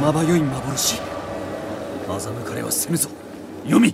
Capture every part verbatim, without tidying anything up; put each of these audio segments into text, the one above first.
まばゆい幻、欺かれはせぬぞ黄泉。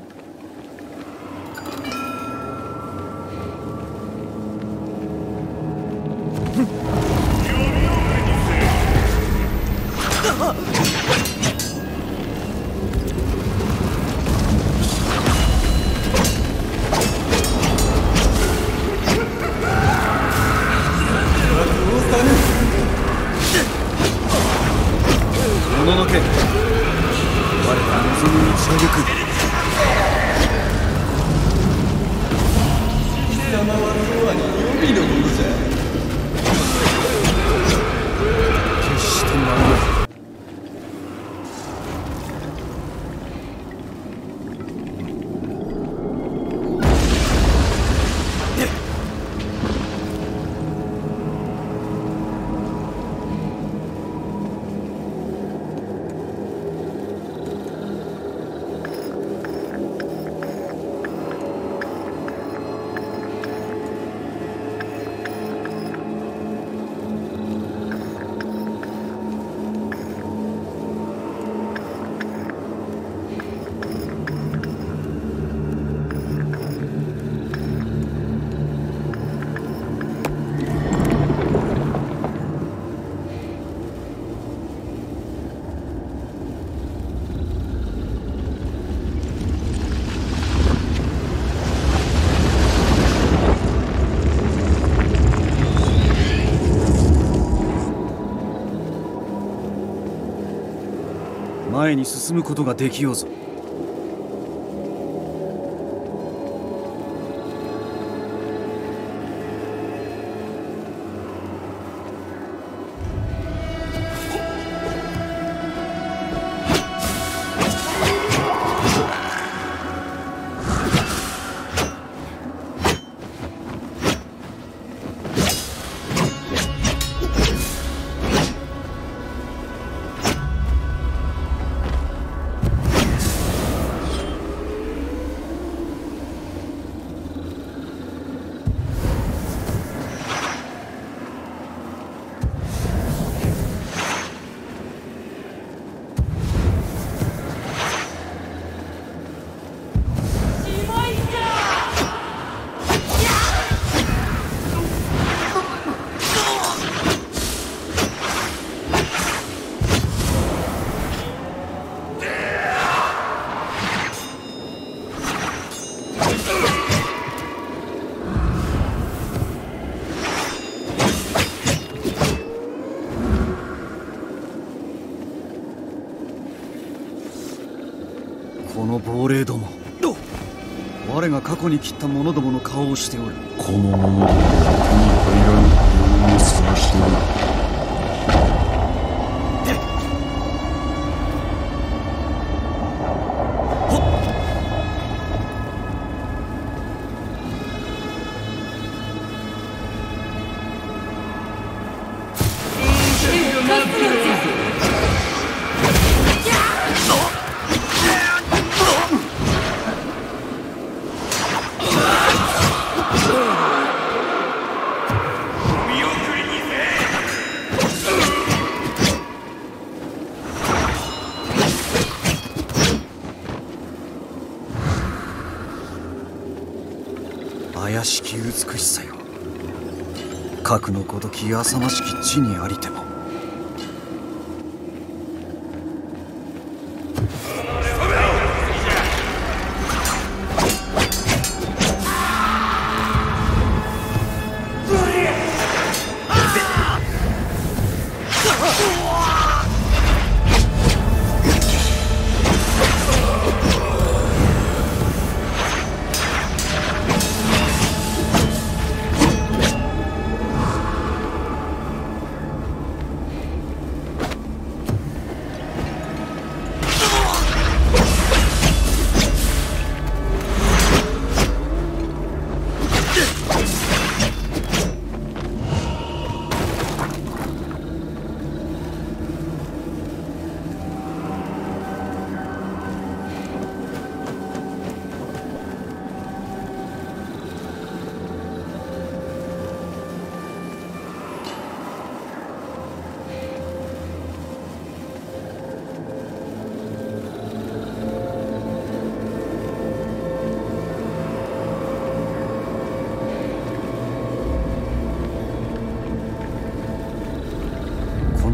前に進むことができようぞ。過去に切った者どもの顔をしておる。この者どもは手に入らぬ幸を探しておる。らしき美しさよ。核のごとき浅ましき地にありても。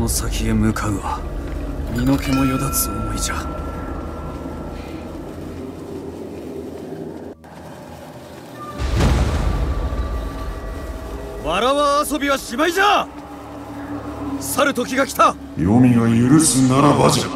先へ向かうは身の毛もよだつ思いじゃ。わらわ遊びはしまいじゃ。去る時が来た。黄泉が許すならばじゃ。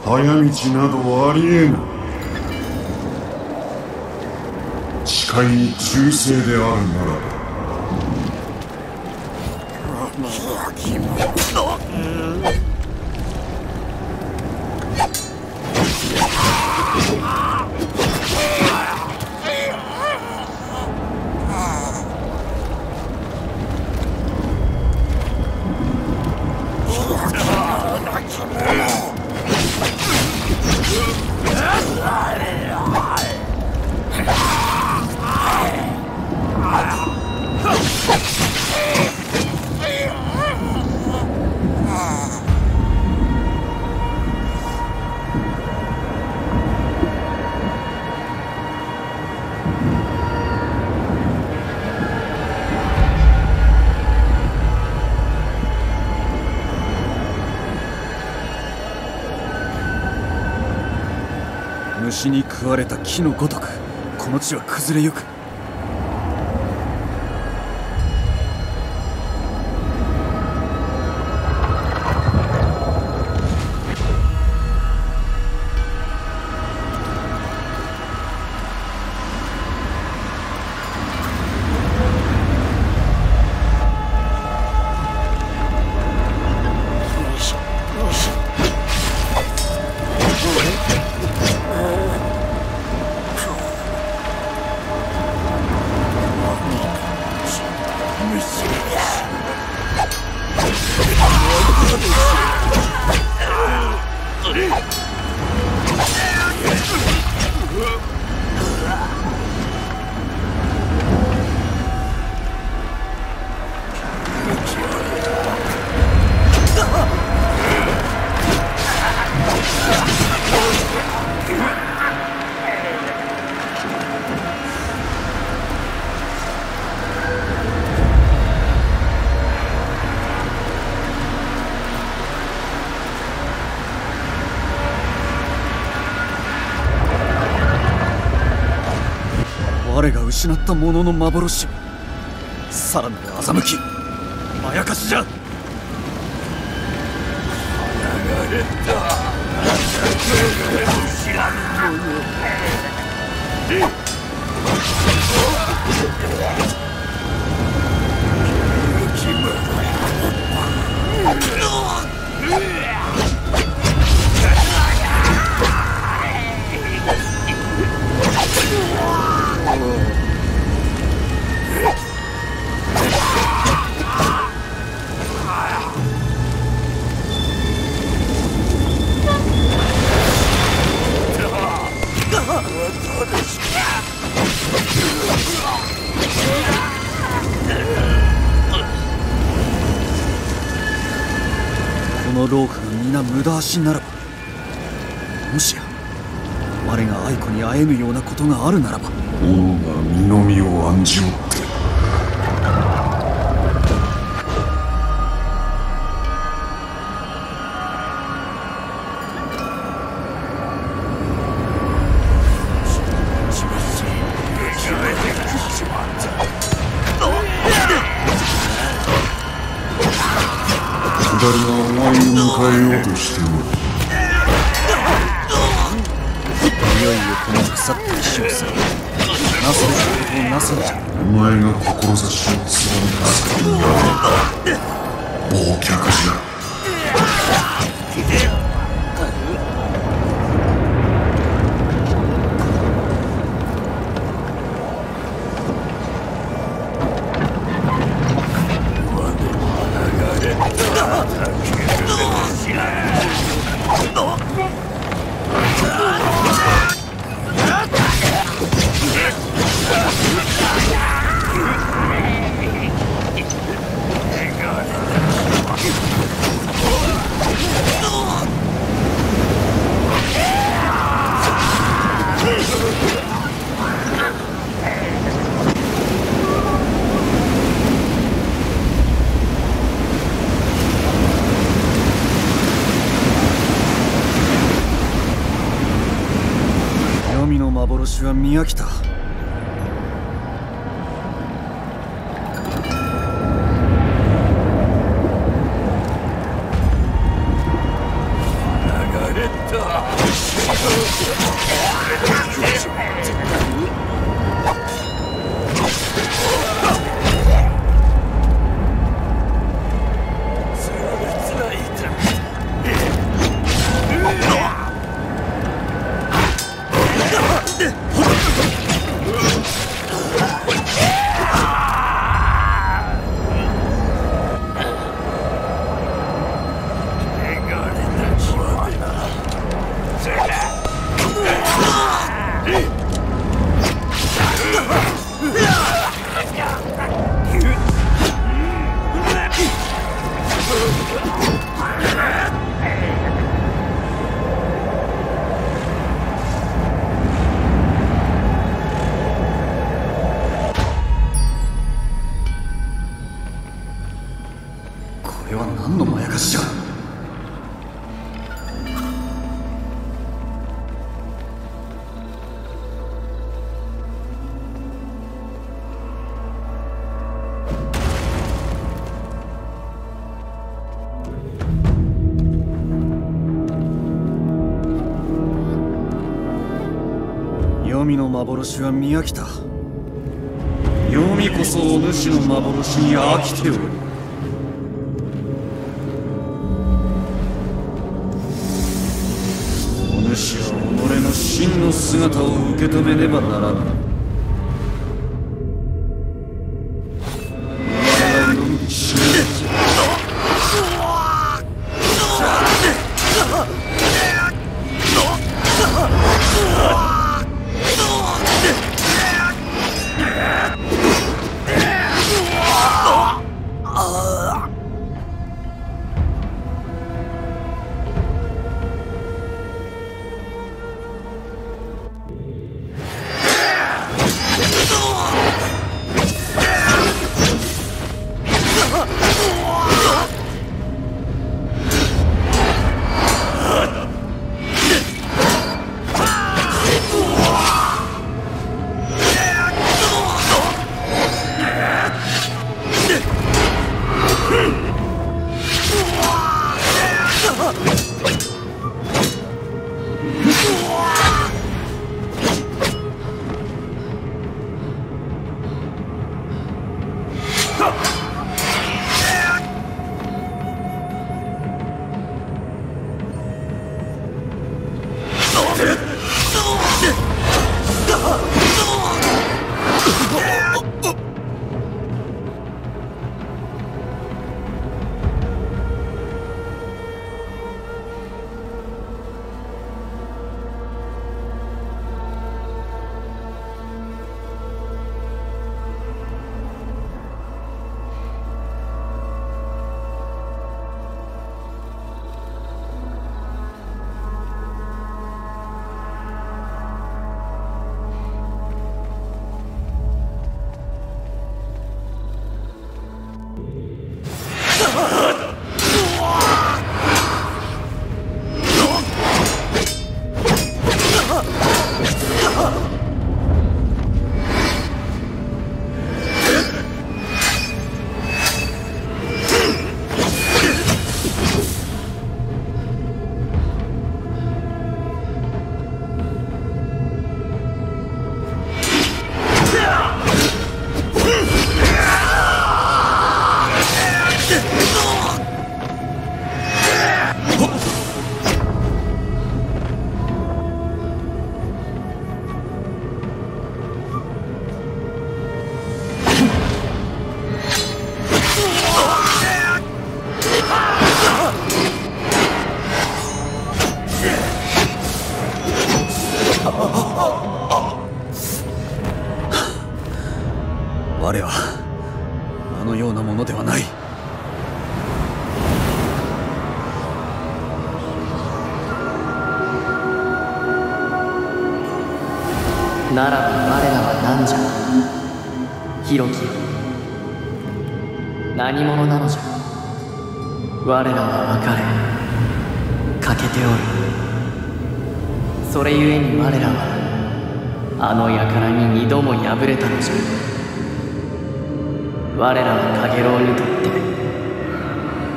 早道などありえぬ。誓いに忠誠であるならば。虫に食われた木のごとく、この地は崩れゆく。我が失ったものの幻、さらなる欺き、まやかしじゃ。離れた。この老夫が皆無駄足ならば、もしや我が愛子に会えぬようなことがあるならば。王が身の身を案じおって私は見飽きた。黄泉の幻は見飽きた。黄泉こそお主の幻に飽きておる。お主は己の真の姿を受け止めねばならぬ。我々のみ知れ。我はあのようなものではない。ならば我らは何じゃ。広樹よ、何者なのじゃ。我らは別れ欠けておる。それゆえに我らはあの輩に二度も敗れたのじゃ。我らは陽炎にとって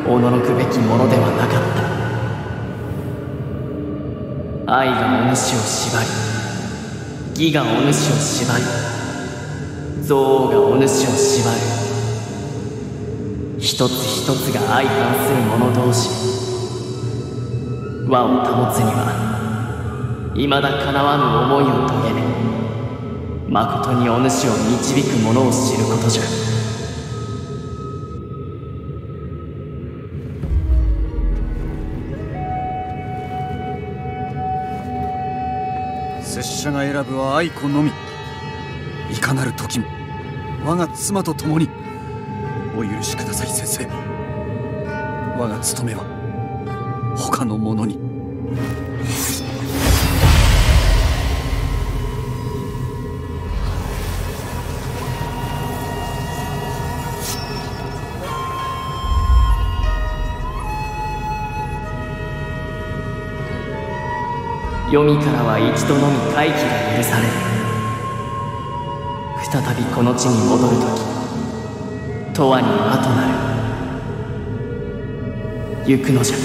おののくべきものではなかった。愛がお主を縛り、義がお主を縛り、憎悪がお主を縛る。一つ一つが相反する者同士、和を保つにはいまだかなわぬ思いを遂げね、まことにお主を導く者を知ることじゃ。拙者が選ぶは愛子のみ。いかなる時も我が妻と共に。お許しください先生。我が務めは他の者に。黄泉からは一度のみ回帰が許される。再びこの地に戻るとき、永遠に輪となる。行くのじゃ。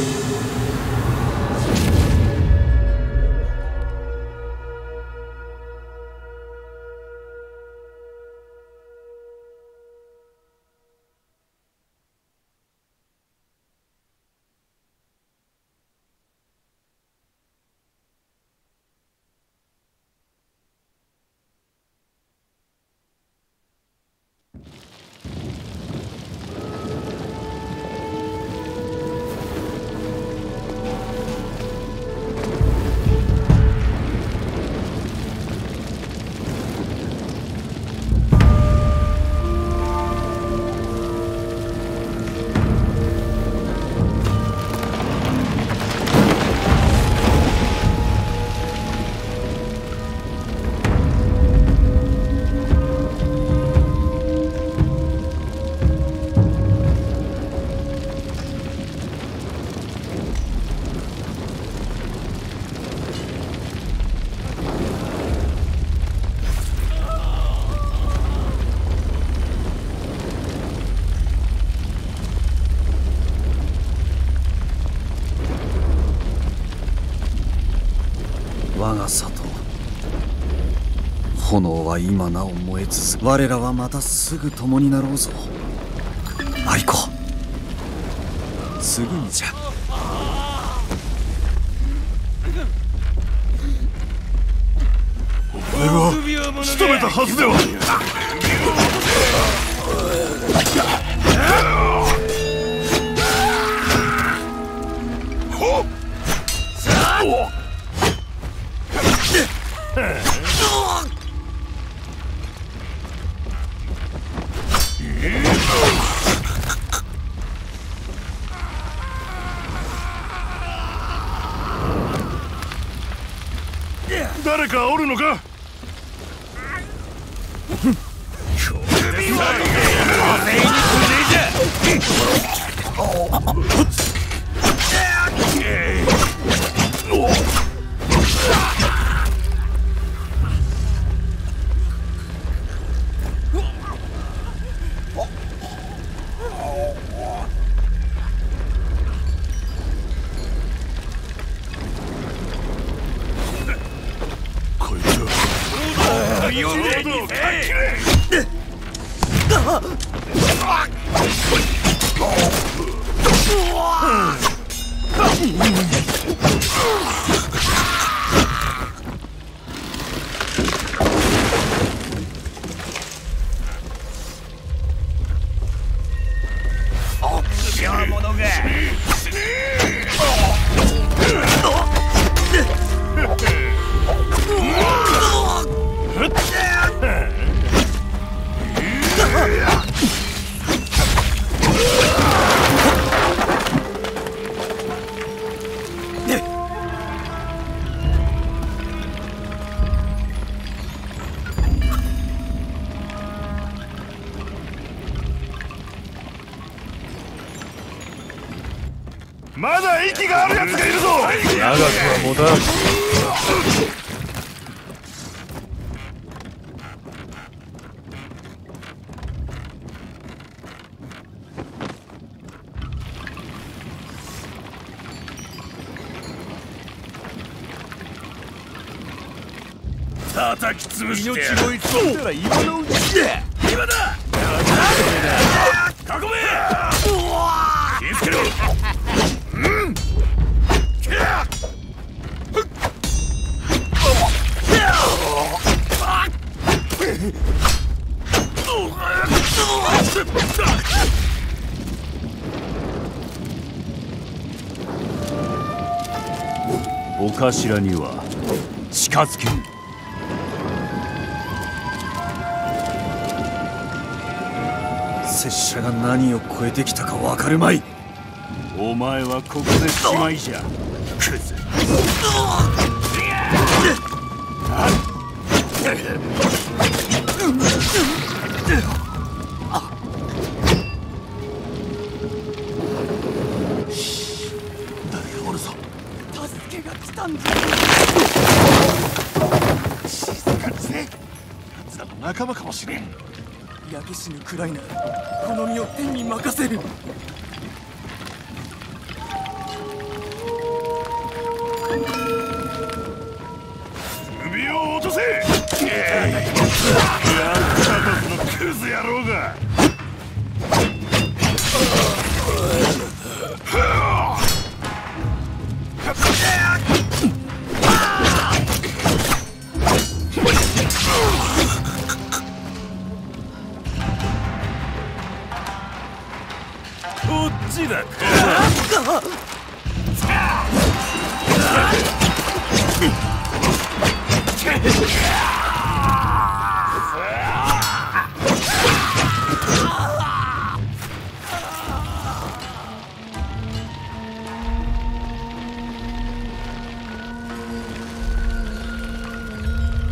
炎は今なお燃え続く。我らはまたすぐ共になろうぞ愛子。すぐにじゃ。お前は仕留めたはずでは。誰かおるのか。まだ息があるやつがいるぞ。長くは持たない。叩き潰してやる。命をいつもったら今のうちだ。今だ。囲め。気付けろ。お頭には近づけん。拙者が何を超えてきたか分かるまい。お前はここでしまいじゃ。クズ。仲間かもしれん。焼け死ぬくらいならこの身を天に任せる。首を落とせ。やったとこのクズ野郎が。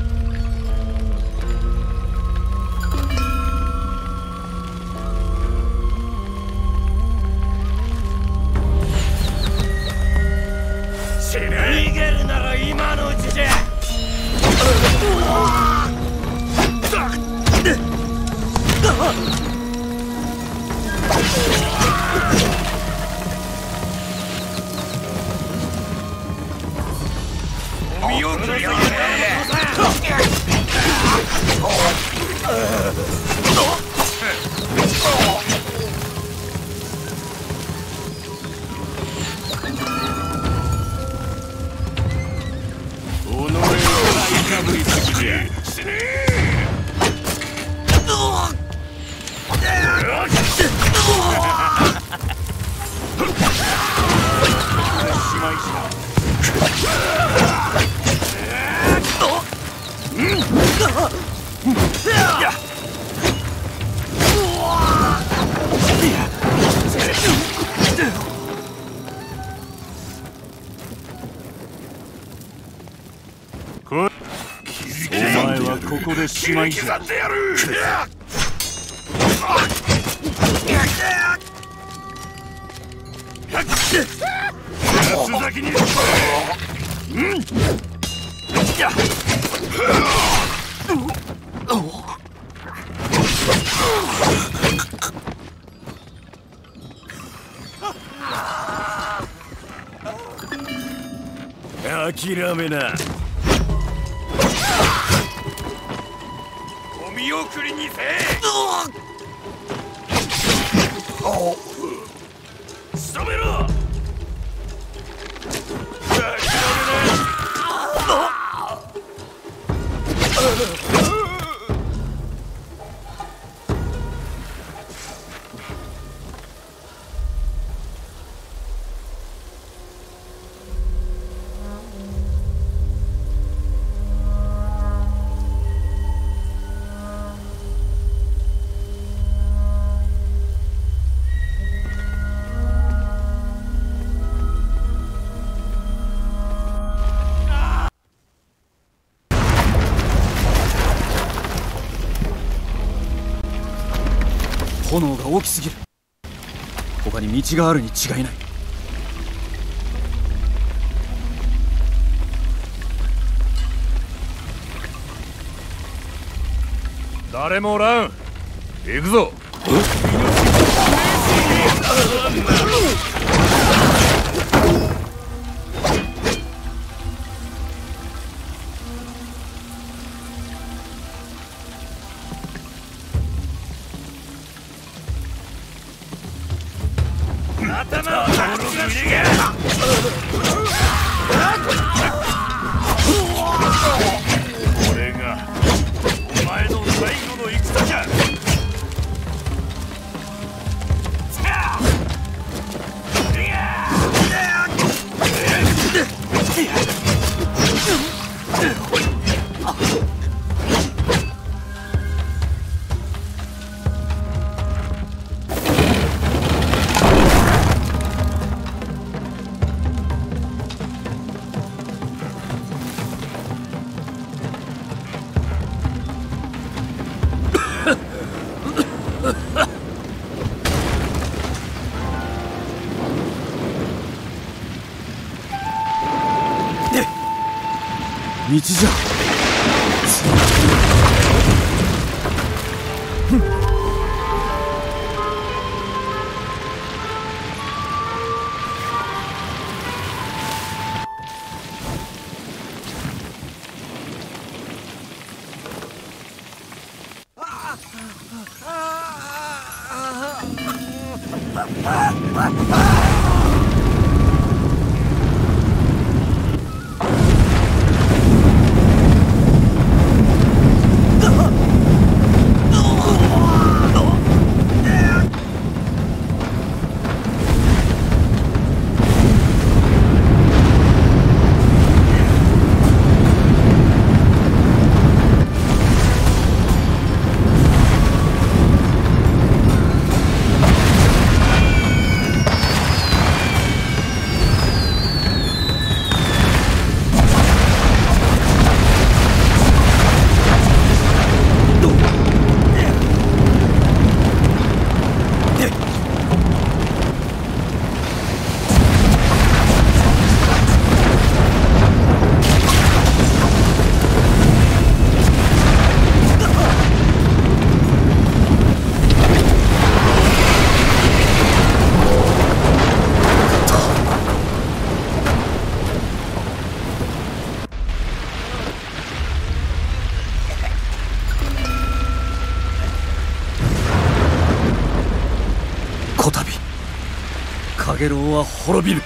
しまいじゃ。諦めな。送りにせえ。しとめろ。炎が大きすぎる。他に道があるに違いない。誰もおらん。行くぞ。道じゃ。ゲロウは滅びる。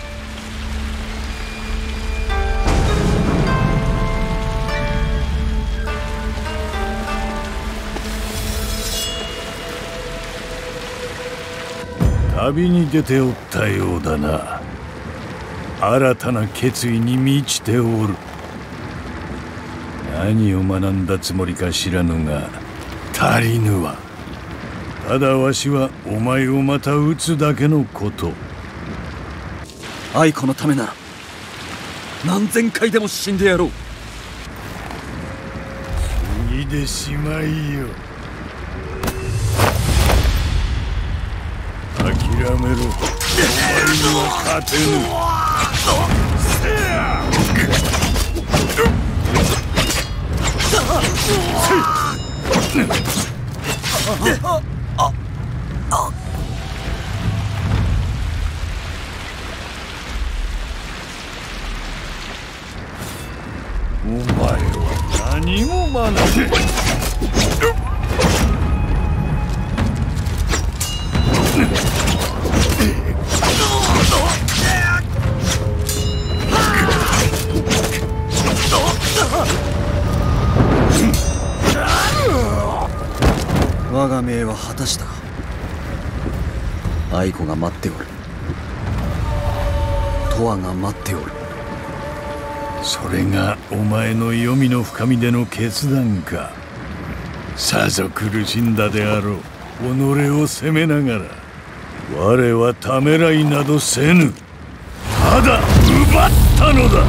旅に出ておったようだな。新たな決意に満ちておる。何を学んだつもりか知らぬが足りぬわ。ただわしはお前をまた撃つだけのこと。愛子のためなら何千回でも死んでやろう。死にでしまいよ。諦めろ。お前には勝てぬ。お前は何も学べ。我が命は果たした。愛子が待っておる。とわが待っておる。それがお前の黄泉の深みでの決断か。さぞ苦しんだであろう。己を責めながら我はためらいなどせぬ。ただ奪ったのだ。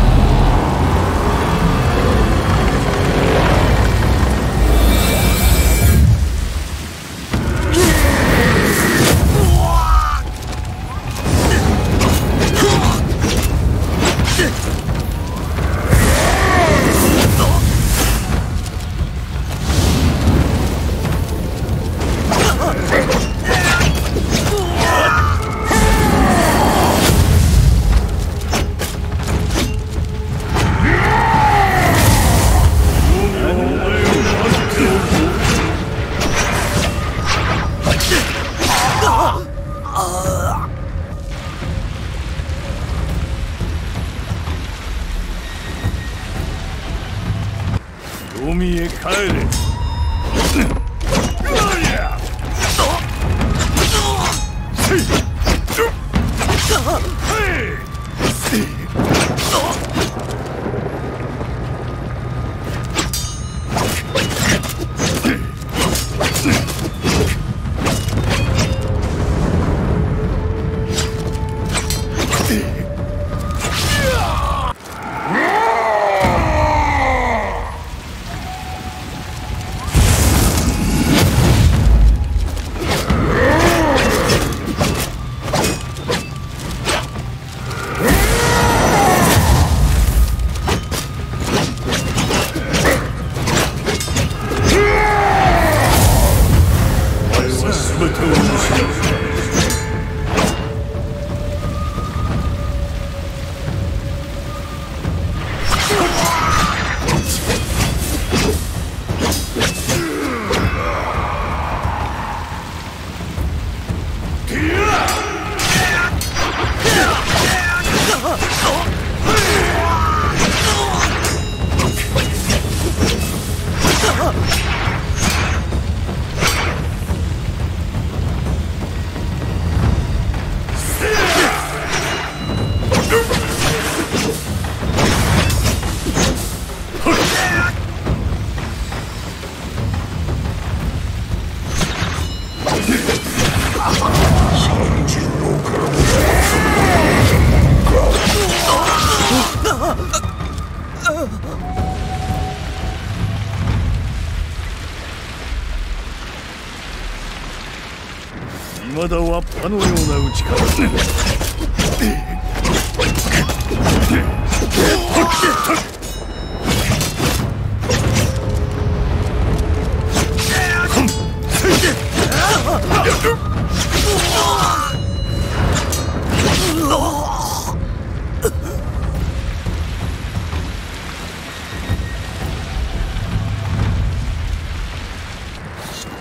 まだわっぱのような打ち方。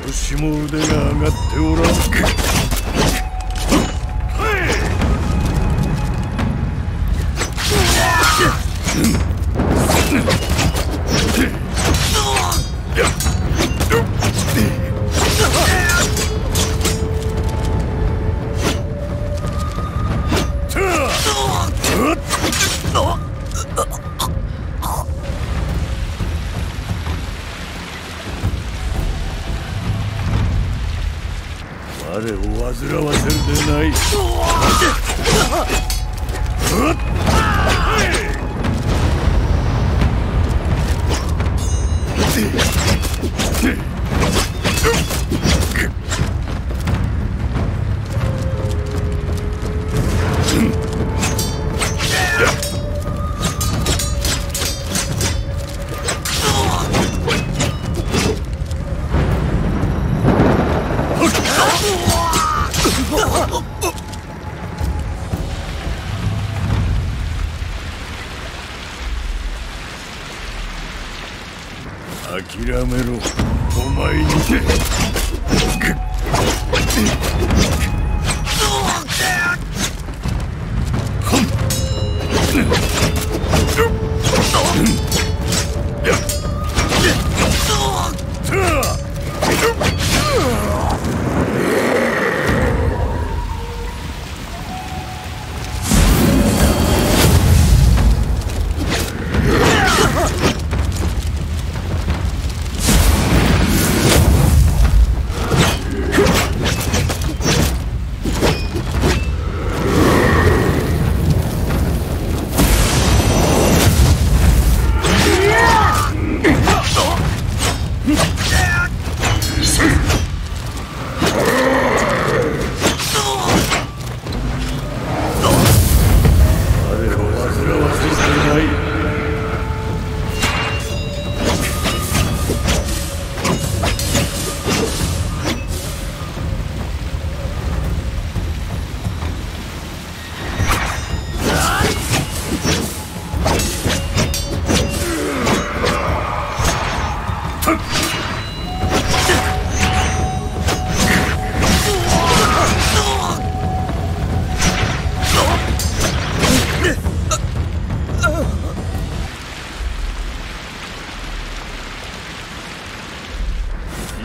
少しも腕が上がっておらん。我を煩わせるでない。諦めろ、お前にて。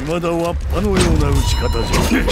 未だわっぱのような打ち方じゃ。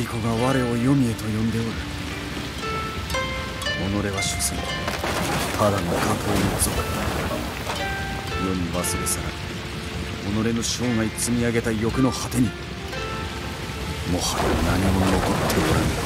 太古が我を黄泉へと呼んでおる。己は所詮ただの下等の賊。世に忘れ去られ己の生涯積み上げた欲の果てにもはや何も残っておらぬ。